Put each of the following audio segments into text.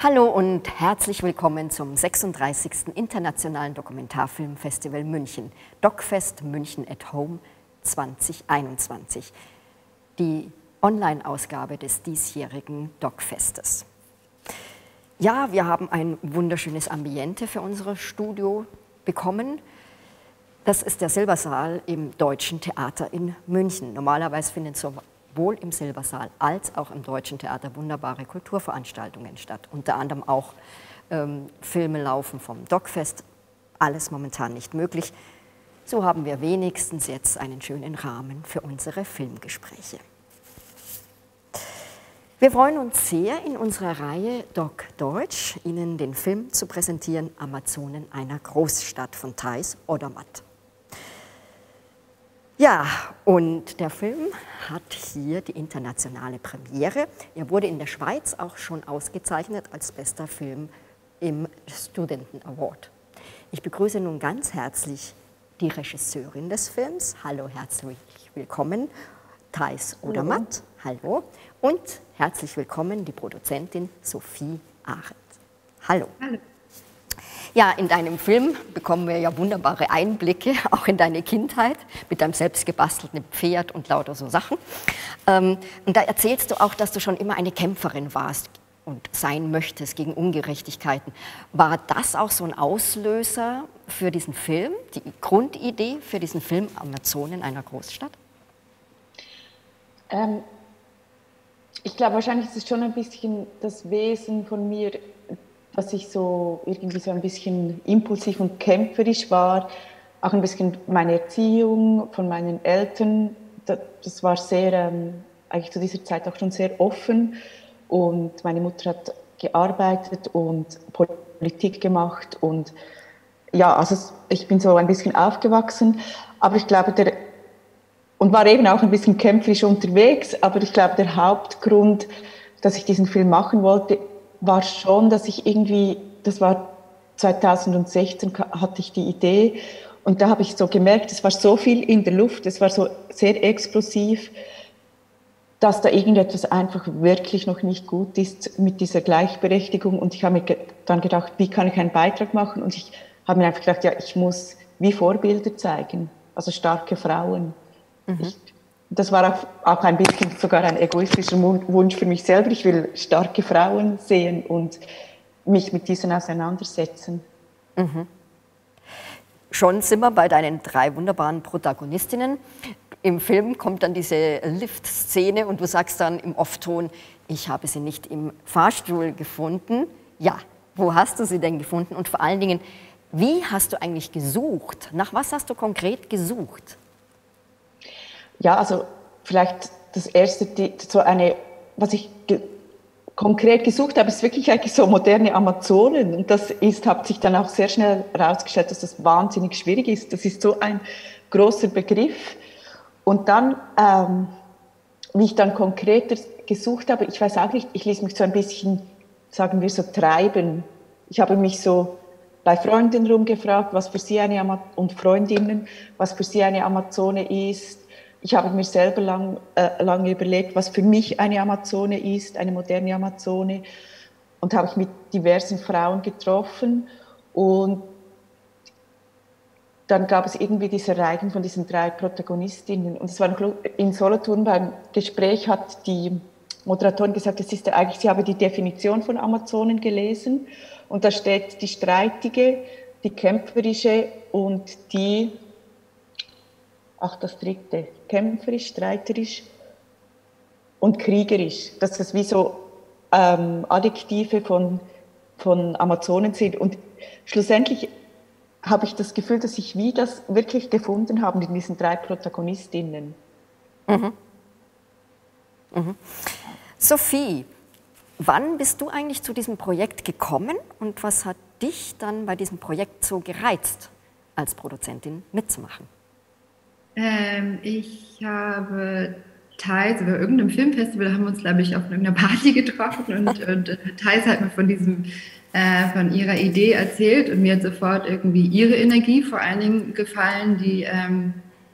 Hallo und herzlich willkommen zum 36. Internationalen Dokumentarfilmfestival München, DocFest München at Home 2021, die Online-Ausgabe des diesjährigen DocFestes. Ja, wir haben ein wunderschönes Ambiente für unser Studio bekommen. Das ist der Silbersaal im Deutschen Theater in München. Normalerweise finden sowohl im Silbersaal als auch im Deutschen Theater wunderbare Kulturveranstaltungen statt. Unter anderem auch Filme laufen vom DocFest. Alles momentan nicht möglich. So haben wir wenigstens jetzt einen schönen Rahmen für unsere Filmgespräche. Wir freuen uns sehr, in unserer Reihe Doc Deutsch Ihnen den Film zu präsentieren, Amazonen einer Großstadt von Thaïs Odermatt. Ja, und der Film hat hier die internationale Premiere. Er wurde in der Schweiz auch schon ausgezeichnet als bester Film im Studenten Award. Ich begrüße nun ganz herzlich die Regisseurin des Films. Hallo, herzlich willkommen, Thaïs Odermatt. Hallo. Und herzlich willkommen die Produzentin Sophie Ahrens. Hallo. Hallo. Ja, in deinem Film bekommen wir ja wunderbare Einblicke, auch in deine Kindheit, mit deinem selbstgebastelten Pferd und lauter so Sachen. Und da erzählst du auch, dass du schon immer eine Kämpferin warst und sein möchtest gegen Ungerechtigkeiten. War das auch so ein Auslöser für diesen Film, die Grundidee für diesen Film Amazonen einer Großstadt? Ich glaube, wahrscheinlich ist es schon ein bisschen das Wesen von mir, dass ich so irgendwie so ein bisschen impulsiv und kämpferisch war, auch ein bisschen meine Erziehung von meinen Eltern, das war sehr, eigentlich zu dieser Zeit auch schon sehr offen, und meine Mutter hat gearbeitet und Politik gemacht, und ja, also ich bin so ein bisschen aufgewachsen, aber ich glaube, und war eben auch ein bisschen kämpferisch unterwegs, aber ich glaube, der Hauptgrund, dass ich diesen Film machen wollte, war schon, dass ich irgendwie, das war 2016, hatte ich die Idee, und da habe ich so gemerkt, es war so viel in der Luft, es war so sehr explosiv, dass da irgendetwas einfach wirklich noch nicht gut ist mit dieser Gleichberechtigung, und ich habe mir dann gedacht, wie kann ich einen Beitrag machen, und ich habe mir einfach gedacht, ja, ich muss wie Vorbilder zeigen, also starke Frauen. Das war auch ein bisschen sogar ein egoistischer Wunsch für mich selber. Ich will starke Frauen sehen und mich mit diesen auseinandersetzen. Mhm. Schon sind wir bei deinen drei wunderbaren Protagonistinnen. Im Film kommt dann diese Lift-Szene und du sagst dann im Off-Ton, ich habe sie nicht im Fahrstuhl gefunden. Ja, wo hast du sie denn gefunden? Und vor allen Dingen, wie hast du eigentlich gesucht? Nach was hast du konkret gesucht? Ja, also vielleicht das Erste, was ich konkret gesucht habe, ist wirklich eigentlich so moderne Amazonen. Und das hat sich dann auch sehr schnell herausgestellt, dass das wahnsinnig schwierig ist. Das ist so ein großer Begriff. Und dann, wie ich dann konkreter gesucht habe, ich weiß auch nicht, ich ließ mich so ein bisschen, sagen wir so, treiben. Ich habe mich so bei Freundinnen rumgefragt, was für sie eine Amazone ist. Ich habe mir selber lange überlegt, was für mich eine Amazone ist, eine moderne Amazone. Und habe ich mit diversen Frauen getroffen. Und dann gab es irgendwie diese Reigen von diesen drei Protagonistinnen. Und es war in Solothurn beim Gespräch, hat die Moderatorin gesagt, sie habe die Definition von Amazonen gelesen. Und da steht die Streitige, die Kämpferische und die... Ach, das dritte, kämpferisch, streiterisch und kriegerisch, dass das wie so Adjektive von Amazonen sind. Und schlussendlich habe ich das Gefühl, dass ich wie das wirklich gefunden habe in diesen drei Protagonistinnen. Mhm. Mhm. Sophie, wann bist du eigentlich zu diesem Projekt gekommen und was hat dich dann bei diesem Projekt so gereizt, als Produzentin mitzumachen? Ich habe Thaïs bei irgendeinem Filmfestival, haben wir uns, glaube ich, auf irgendeiner Party getroffen, und Thaïs hat mir von ihrer Idee erzählt, und mir hat sofort irgendwie ihre Energie vor allen Dingen gefallen,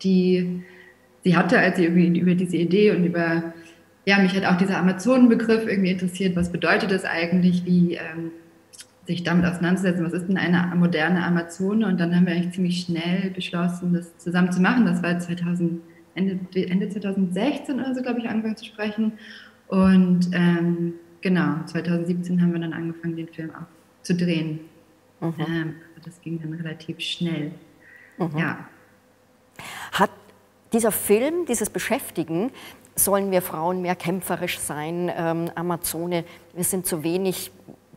die sie hatte, als sie über diese Idee und über ja, mich hat auch dieser Amazonenbegriff irgendwie interessiert. Was bedeutet das eigentlich? Wie sich damit auseinandersetzen? Was ist denn eine moderne Amazone? Und dann haben wir eigentlich ziemlich schnell beschlossen, das zusammen zu machen. Das war Ende 2016 oder so, glaube ich, angefangen zu sprechen. Und genau, 2017 haben wir dann angefangen, den Film auch zu drehen. Das ging dann relativ schnell. Ja. Hat dieser Film, dieses Beschäftigen, sollen wir Frauen mehr kämpferisch sein, Amazone, wir sind zu wenig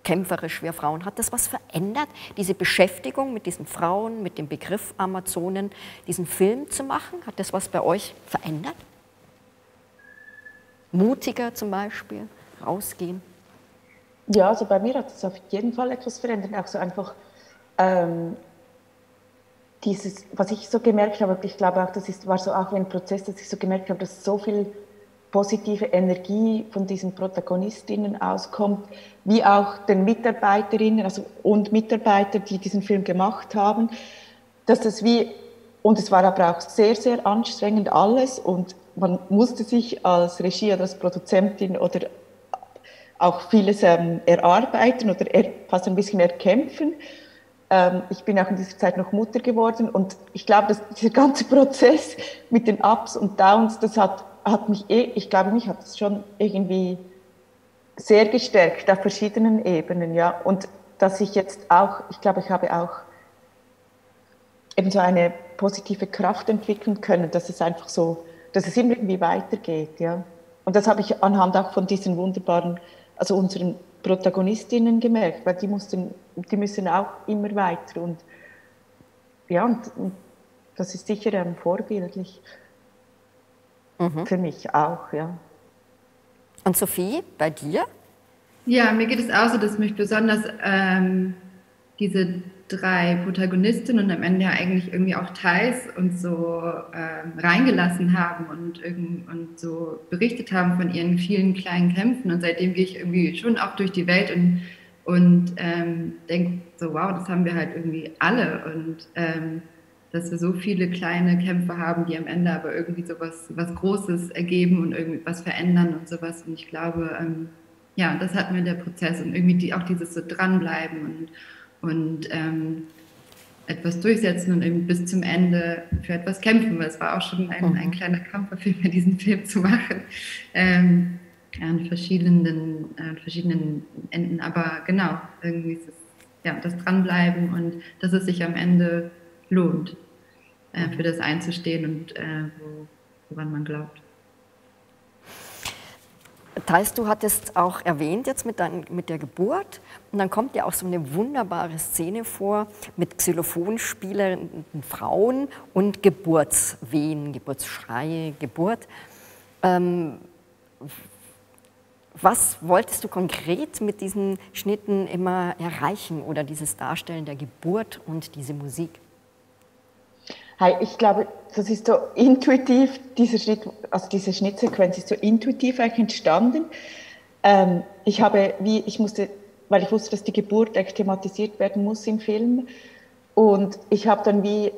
kämpferisch, wir Frauen, hat das was verändert, diese Beschäftigung mit diesen Frauen, mit dem Begriff Amazonen, diesen Film zu machen, hat das was bei euch verändert? Mutiger zum Beispiel, rausgehen? Ja, also bei mir hat es auf jeden Fall etwas verändert, auch so einfach dieses, was ich so gemerkt habe, ich glaube auch, das war so auch ein Prozess, dass ich so gemerkt habe, dass so viel positive Energie von diesen Protagonistinnen auskommt, wie auch den Mitarbeiterinnen und Mitarbeitern, die diesen Film gemacht haben, dass das wie, und es war aber auch sehr, sehr anstrengend alles und man musste sich als Regie oder als Produzentin oder auch vieles erarbeiten oder fast ein bisschen erkämpfen. Ich bin auch in dieser Zeit noch Mutter geworden und ich glaube, dass dieser ganze Prozess mit den Ups und Downs, das hat mich, ich glaube, mich hat es schon irgendwie sehr gestärkt auf verschiedenen Ebenen, ja. Und dass ich jetzt auch, ich glaube, ich habe auch eben so eine positive Kraft entwickeln können, dass es einfach so, dass es immer irgendwie weitergeht, ja. Und das habe ich anhand auch von diesen wunderbaren, also unseren Protagonistinnen gemerkt, weil die müssen auch immer weiter und ja, und das ist sicher vorbildlich für mich auch, ja. Und Sophie, bei dir? Ja, mir geht es auch so, dass mich besonders diese drei Protagonistinnen und am Ende ja eigentlich irgendwie auch Thaïs und so reingelassen haben und so berichtet haben von ihren vielen kleinen Kämpfen. Und seitdem gehe ich irgendwie schon auch durch die Welt und denke so, wow, das haben wir halt irgendwie alle. Und dass wir so viele kleine Kämpfe haben, die am Ende aber irgendwie so was Großes ergeben und irgendwie was verändern und sowas. Und ich glaube, ja, das hat mir der Prozess und irgendwie auch dieses so dranbleiben und etwas durchsetzen und eben bis zum Ende für etwas kämpfen, weil es war auch schon ein kleiner Kampf auf jeden Fall, diesen Film zu machen, an verschiedenen Enden, aber genau, irgendwie ist es, ja, das Dranbleiben und dass es sich am Ende lohnt, für das einzustehen und woran man glaubt. Thaïs, du hattest auch erwähnt jetzt mit der Geburt und dann kommt ja auch so eine wunderbare Szene vor mit Xylophonspielenden Frauen und Geburtswehen, Geburtsschreie, Geburt. Was wolltest du konkret mit diesen Schnitten immer erreichen oder dieses Darstellen der Geburt und diese Musik? Ich glaube, das ist so intuitiv, diese Schnittsequenz ist so intuitiv eigentlich entstanden. Weil ich wusste, dass die Geburt echt thematisiert werden muss im Film. Und ich habe dann wie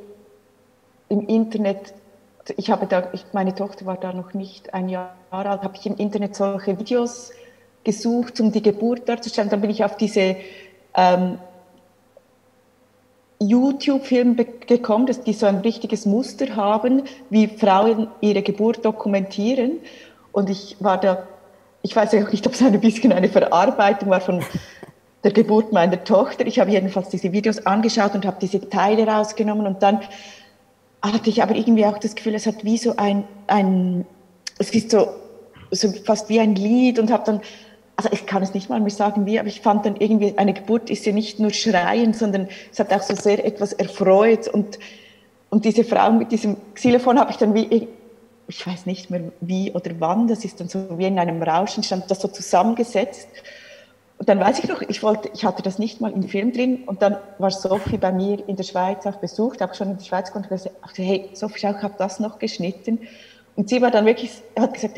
im Internet, meine Tochter war da noch nicht ein Jahr alt, habe ich im Internet solche Videos gesucht, um die Geburt darzustellen. Dann bin ich auf diese YouTube-Film gekommen, dass die so ein richtiges Muster haben, wie Frauen ihre Geburt dokumentieren. Und ich weiß auch nicht, ob es ein bisschen eine Verarbeitung war von der Geburt meiner Tochter. Ich habe jedenfalls diese Videos angeschaut und habe diese Teile rausgenommen. Und dann hatte ich aber irgendwie auch das Gefühl, es hat wie so es ist so fast wie ein Lied und habe dann, also ich kann es nicht mal mehr sagen wie, aber ich fand dann irgendwie, eine Geburt ist ja nicht nur schreien, sondern es hat auch so sehr etwas erfreut und diese Frau mit diesem Xylophon habe ich dann wie, ich weiß nicht mehr wie oder wann, das ist dann so wie in einem Rauschen, stand das so zusammengesetzt und dann weiß ich noch, ich hatte das nicht mal im Film drin und dann war Sophie bei mir in der Schweiz auf Besuch, da habe ich schon in der Schweiz gekommen und gesagt, hey Sophie, schau, ich habe das noch geschnitten und sie war dann wirklich, hat gesagt,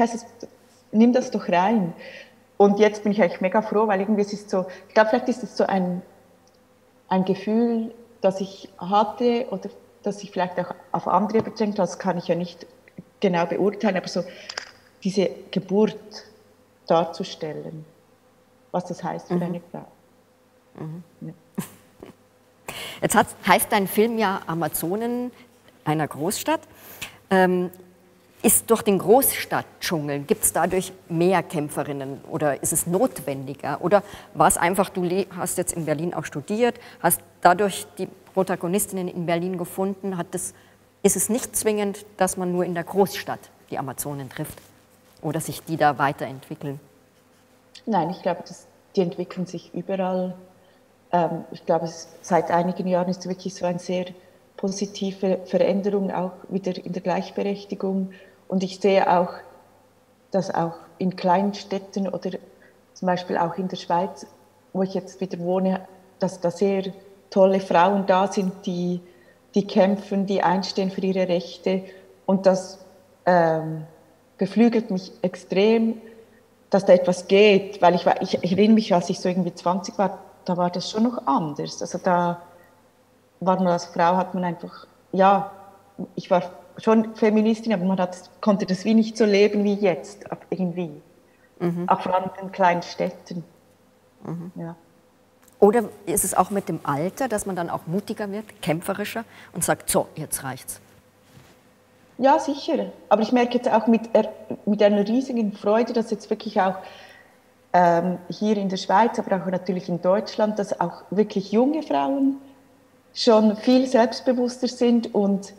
nimm das doch rein. Und jetzt bin ich eigentlich mega froh, weil irgendwie es ist so, ich glaube, vielleicht ist es so ein Gefühl, das ich hatte oder das ich vielleicht auch auf andere beschränkt habe, das kann ich ja nicht genau beurteilen, aber so diese Geburt darzustellen, was das heißt für eine Frau. Mhm. Ja. Jetzt heißt dein Film ja Amazonen einer Großstadt. Ist durch den Großstadtdschungel, gibt es dadurch mehr Kämpferinnen oder ist es notwendiger? Oder war es einfach, du hast jetzt in Berlin auch studiert, hast dadurch die Protagonistinnen in Berlin gefunden, ist es nicht zwingend, dass man nur in der Großstadt die Amazonen trifft oder sich die da weiterentwickeln? Nein, ich glaube, die entwickeln sich überall. Ich glaube, seit einigen Jahren ist wirklich so eine sehr positive Veränderung auch wieder in der Gleichberechtigung. Und ich sehe auch, dass auch in kleinen Städten oder zum Beispiel auch in der Schweiz, wo ich jetzt wieder wohne, dass da sehr tolle Frauen da sind, die kämpfen, die einstehen für ihre Rechte. Und das beflügelt mich extrem, dass da etwas geht. Weil ich erinnere mich, als ich so irgendwie 20 war, da war das schon noch anders. Also da war man als Frau, hat man einfach, ja, ich war schon Feministin, aber man konnte das wie nicht so leben wie jetzt, irgendwie. Mhm. Auch vor allem in den kleinen Städten. Mhm. Ja. Oder ist es auch mit dem Alter, dass man dann auch mutiger wird, kämpferischer und sagt, so, jetzt reicht's? Ja, sicher. Aber ich merke jetzt auch mit einer riesigen Freude, dass jetzt wirklich auch hier in der Schweiz, aber auch natürlich in Deutschland, dass auch wirklich junge Frauen schon viel selbstbewusster sind und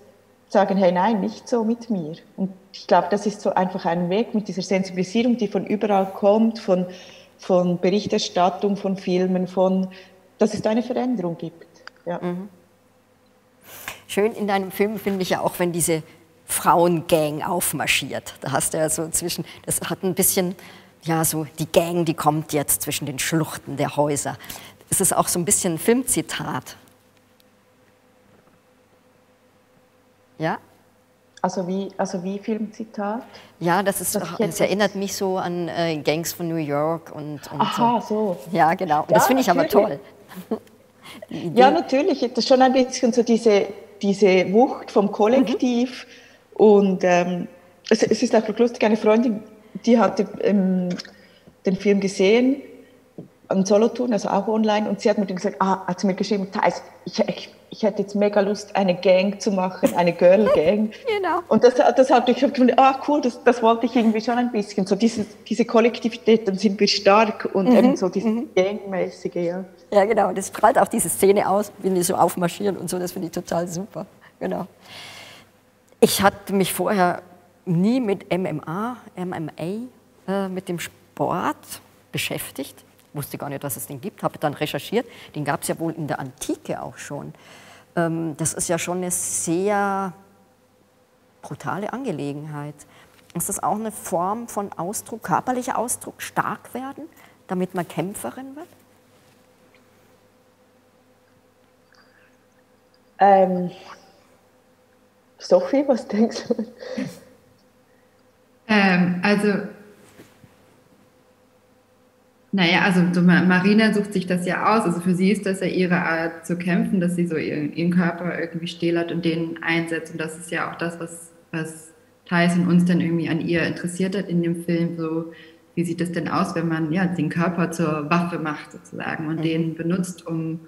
sagen, hey, nein, nicht so mit mir. Und ich glaube, das ist so einfach ein Weg mit dieser Sensibilisierung, die von überall kommt, von Berichterstattung, von Filmen, dass es eine Veränderung gibt. Ja. Mhm. Schön in deinem Film finde ich ja auch, wenn diese Frauengang aufmarschiert. Da hast du ja so zwischen, das hat ein bisschen, ja, so die Gang, die kommt jetzt zwischen den Schluchten der Häuser. Das ist auch so ein bisschen ein Filmzitat. Ja? Also wie Filmzitat? Ja, das erinnert mich so an Gangs von New York und aha, so. Ja, genau. Und ja, das finde ich aber toll. Ja, natürlich. Das ist schon ein bisschen so diese Wucht vom Kollektiv. Mhm. Und es ist einfach lustig, eine Freundin, die hatte den Film gesehen, an Solothurn, also auch online, und sie hat mir gesagt, hat sie mir geschrieben, Thaïs, ich hätte jetzt mega Lust, eine Gang zu machen, eine Girl-Gang. Genau. Und das habe ich gefunden, cool, das wollte ich irgendwie schon ein bisschen. So diese Kollektivität, dann sind wir stark und eben so dieses Gang-mäßige, ja. Ja, genau, das strahlt auch diese Szene aus, wenn die so aufmarschieren und so, das finde ich total super. Genau. Ich hatte mich vorher nie mit MMA, mit dem Sport beschäftigt. Wusste gar nicht, dass es den gibt, habe dann recherchiert. Den gab es ja wohl in der Antike auch schon. Das ist ja schon eine sehr brutale Angelegenheit. Ist das auch eine Form von Ausdruck, körperlicher Ausdruck, stark werden, damit man Kämpferin wird? Sophie, was denkst du? Also Marina sucht sich das ja aus, also für sie ist das ja ihre Art zu kämpfen, dass sie so ihren Körper irgendwie stählert und den einsetzt, und das ist ja auch das, was Thaïs und uns dann irgendwie an ihr interessiert hat in dem Film, so wie sieht das denn aus, wenn man ja den Körper zur Waffe macht sozusagen und den benutzt, um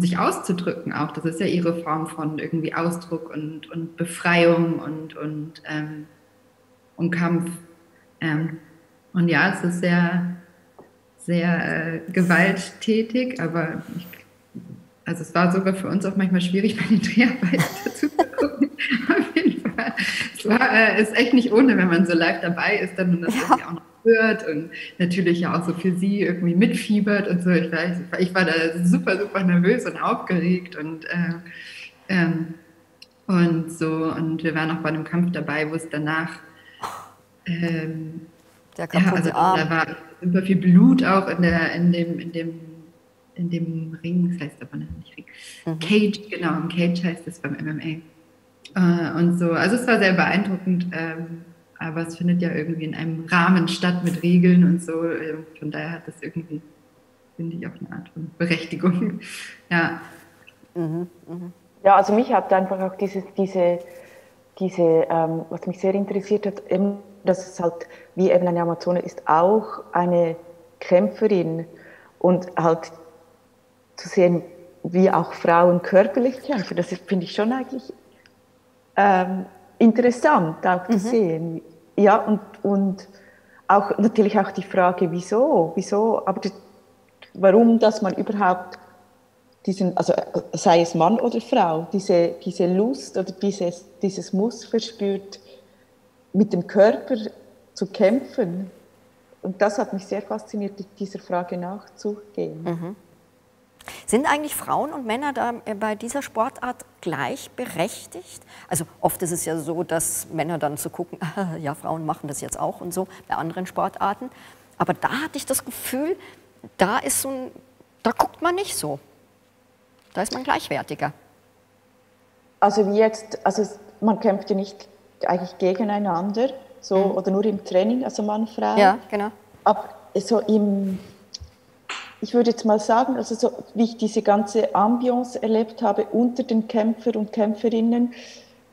sich auszudrücken auch, das ist ja ihre Form von irgendwie Ausdruck und Befreiung und Kampf. Und ja, es ist sehr, sehr gewalttätig, aber es war sogar für uns auch manchmal schwierig, bei den Dreharbeiten dazu zu gucken. Auf jeden Fall. Es ist echt nicht ohne, wenn man so live dabei ist, dann und das irgendwie auch noch hört und natürlich ja auch so für sie irgendwie mitfiebert und so. Ich war da super, super nervös und aufgeregt und so. Und wir waren auch bei einem Kampf dabei, wo es danach da war super viel Blut auch in dem Ring, das heißt aber nicht Ring, Cage, genau, im Cage heißt es beim MMA. Und so, also es war sehr beeindruckend, aber es findet ja irgendwie in einem Rahmen statt mit Regeln und so, von daher hat das irgendwie, finde ich, auch eine Art von Berechtigung. Ja, ja, also mich hat einfach auch diese was mich sehr interessiert hat, eben das ist halt, wie eben eine Amazone ist, auch eine Kämpferin und halt zu sehen, wie auch Frauen körperlich kämpfen, das finde ich schon eigentlich interessant auch zu sehen. Ja, und auch natürlich auch die Frage, wieso, aber warum, dass man überhaupt diesen, also sei es Mann oder Frau, diese Lust oder dieses Muss verspürt, mit dem Körper zu kämpfen. Und das hat mich sehr fasziniert, dieser Frage nachzugehen. Mhm. Sind eigentlich Frauen und Männer da bei dieser Sportart gleichberechtigt? Also oft ist es ja so, dass Männer dann so gucken, ja, Frauen machen das jetzt auch und so, bei anderen Sportarten. Aber da hatte ich das Gefühl, da guckt man nicht so. Da ist man gleichwertiger. Also wie jetzt, also man kämpft ja nicht eigentlich gegeneinander, so, oder nur im Training, also Mann, Frau. Ja, genau. Aber so ich würde jetzt mal sagen, also so, wie ich diese ganze Ambiance erlebt habe unter den Kämpfer und Kämpferinnen,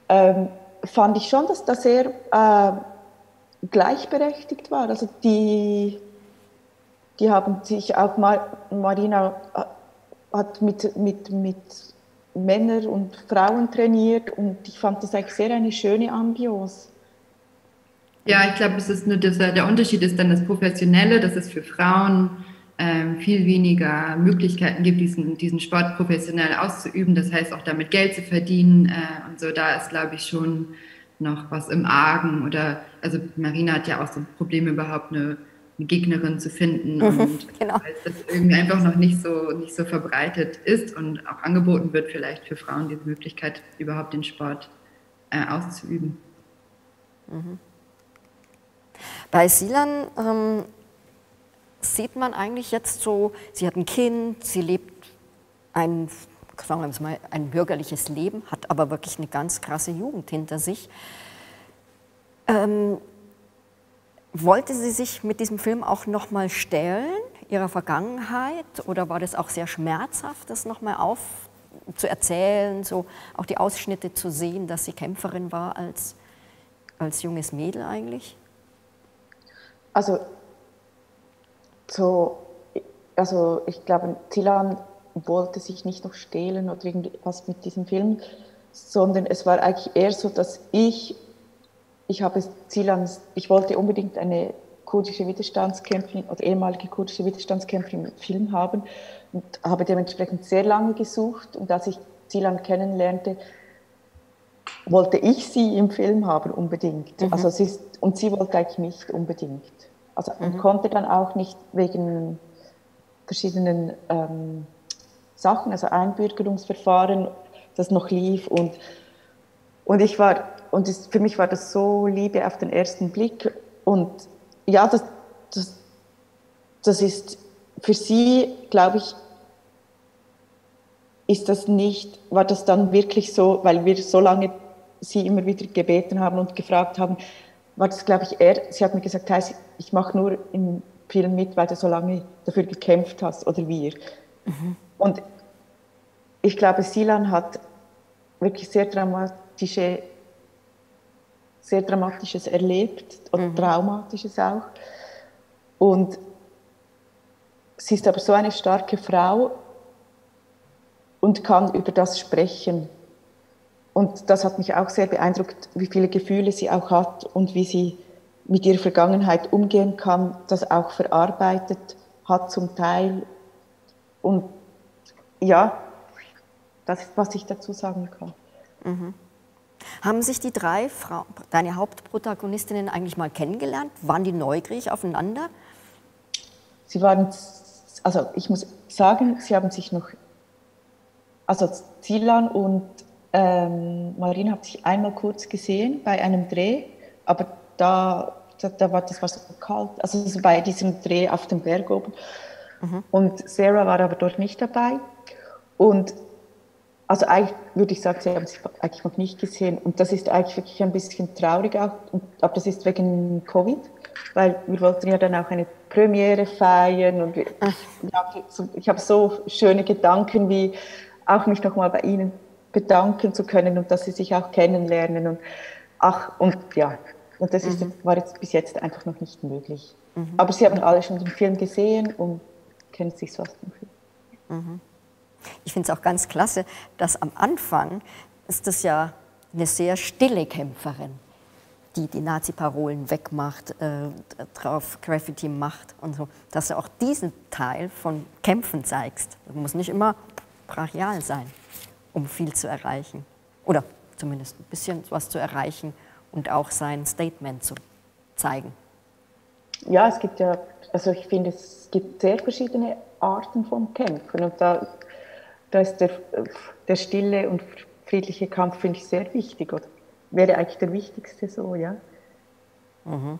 fand ich schon, dass das sehr gleichberechtigt war. Also die haben sich auch mal, Marina hat mit Männern und Frauen trainiert und ich fand das eigentlich sehr eine schöne Ambiance. Ja, ich glaube, es ist nur der Unterschied ist dann das Professionelle, dass es für Frauen viel weniger Möglichkeiten gibt, diesen Sport professionell auszuüben, das heißt auch damit Geld zu verdienen und so, da ist, glaube ich, schon noch was im Argen oder, also Marina hat ja auch so Probleme überhaupt eine Gegnerin zu finden und genau. Weil das irgendwie einfach noch nicht so verbreitet ist und auch angeboten wird vielleicht für Frauen diese Möglichkeit, überhaupt den Sport auszuüben. Mhm. Bei Zilan sieht man eigentlich jetzt so, sie hat ein Kind, sie lebt ein bürgerliches Leben, hat aber wirklich eine ganz krasse Jugend hinter sich. Wollte sie sich mit diesem Film auch nochmal stellen, ihrer Vergangenheit, oder war das auch sehr schmerzhaft, das nochmal aufzuerzählen, so auch die Ausschnitte zu sehen, dass sie Kämpferin war als junges Mädel eigentlich? Also ich glaube, Zilan wollte sich nicht noch stehlen oder irgendwas mit diesem Film, sondern es war eigentlich eher so, dass ich wollte unbedingt eine kurdische Widerstandskämpferin oder ehemalige kurdische Widerstandskämpferin im Film haben und habe dementsprechend sehr lange gesucht und als ich Zilan kennenlernte, wollte ich sie im Film haben unbedingt. Mhm. Also sie wollte eigentlich nicht unbedingt. Also man konnte dann auch nicht wegen verschiedenen Sachen, also Einbürgerungsverfahren, das noch lief. Für mich war das so Liebe auf den ersten Blick. Und ja, das ist für sie, glaube ich, war das dann wirklich so, weil wir so lange sie immer wieder gebeten haben und gefragt haben, war das, glaube ich, sie hat mir gesagt, Thaïs, ich mache nur im Film mit, weil du so lange dafür gekämpft hast, oder wir. Mhm. Und ich glaube, Zilan hat wirklich sehr Dramatisches erlebt, oder Traumatisches auch. Und sie ist aber so eine starke Frau und kann über das sprechen. Und das hat mich auch sehr beeindruckt, wie viele Gefühle sie auch hat und wie sie mit ihrer Vergangenheit umgehen kann, das auch verarbeitet hat zum Teil. Und ja, das ist, was ich dazu sagen kann. Mhm. Haben sich die drei Frauen, deine Hauptprotagonistinnen, eigentlich mal kennengelernt? Waren die neugierig aufeinander? Sie waren, also ich muss sagen, sie haben sich noch, also Zilan und Marina hat sich einmal kurz gesehen bei einem Dreh, aber das war so kalt, also so bei diesem Dreh auf dem Berg oben. Mhm. Und Sarah war aber dort nicht dabei. Und also eigentlich würde ich sagen, sie haben sich eigentlich noch nicht gesehen. Und das ist eigentlich wirklich ein bisschen traurig auch, aber das ist wegen Covid, weil wir wollten ja dann auch eine Premiere feiern. Und ich habe so schöne Gedanken, wie auch mich nochmal bei Ihnen bedanken zu können und dass sie sich auch kennenlernen. Und ja, Und das ist, war jetzt bis jetzt einfach noch nicht möglich. Mhm. Aber sie haben alle schon den Film gesehen und können sich so aus dem Film. Mhm. Ich finde es auch ganz klasse, dass am Anfang ist das ja eine sehr stille Kämpferin, die die Nazi-Parolen wegmacht, drauf Graffiti macht und so. Dass du auch diesen Teil von Kämpfen zeigst. Das muss nicht immer brachial sein, um viel zu erreichen. Oder zumindest ein bisschen was zu erreichen und auch sein Statement zu zeigen. Ja, es gibt ja, also ich finde, es gibt sehr verschiedene Arten von Kämpfen. Und da ist der stille und friedliche Kampf, finde ich, sehr wichtig. Oder? Wäre eigentlich der wichtigste so, ja? Mhm.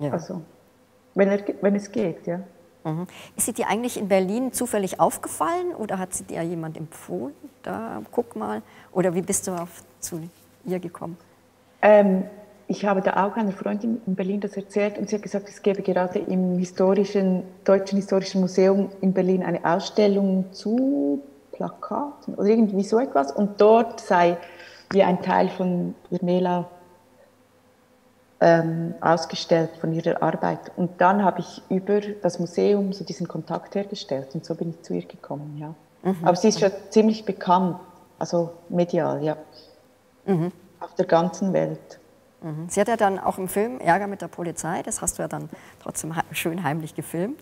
Ja. Also, wenn es geht, ja. Mhm. Ist sie dir eigentlich in Berlin zufällig aufgefallen oder hat sie dir jemand empfohlen? Da, guck mal. Oder wie bist du zu ihr gekommen? Ich habe da auch einer Freundin in Berlin das erzählt und sie hat gesagt, es gebe gerade im Deutschen Historischen Museum in Berlin eine Ausstellung zu Plakaten oder irgendwie so etwas und dort sei wie ein Teil von Irmela ausgestellt, von ihrer Arbeit. Und dann habe ich über das Museum so diesen Kontakt hergestellt und so bin ich zu ihr gekommen, ja. Mhm. Aber sie ist schon ziemlich bekannt, also medial, ja, auf der ganzen Welt. Sie hat ja dann auch im Film Ärger mit der Polizei, das hast du ja dann trotzdem schön heimlich gefilmt.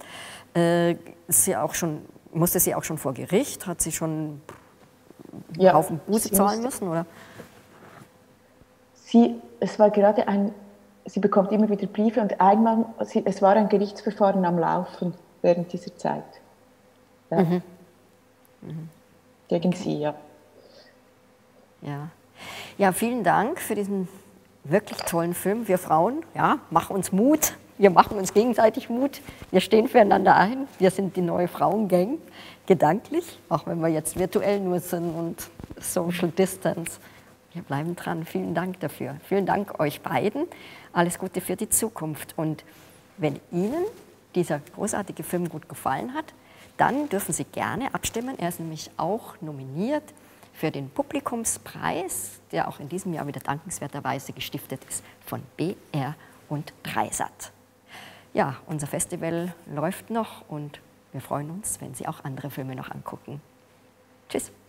Musste sie auch schon vor Gericht? Hat sie schon einen Haufen Buße zahlen müssen? Oder? Sie bekommt immer wieder Briefe und einmal, es war ein Gerichtsverfahren am Laufen während dieser Zeit. Ja. Mhm. Mhm. Gegen sie, ja. Ja. Ja, vielen Dank für diesen wirklich tollen Film. Wir Frauen, ja, mach uns Mut. Wir machen uns gegenseitig Mut. Wir stehen füreinander ein. Wir sind die neue Frauengang, gedanklich. Auch wenn wir jetzt virtuell nur sind und Social Distance. Wir bleiben dran. Vielen Dank dafür. Vielen Dank euch beiden. Alles Gute für die Zukunft. Und wenn Ihnen dieser großartige Film gut gefallen hat, dann dürfen Sie gerne abstimmen. Er ist nämlich auch nominiert für den Publikumspreis, der auch in diesem Jahr wieder dankenswerterweise gestiftet ist von BR und dreiSAT. Ja, unser Festival läuft noch und wir freuen uns, wenn Sie auch andere Filme noch angucken. Tschüss.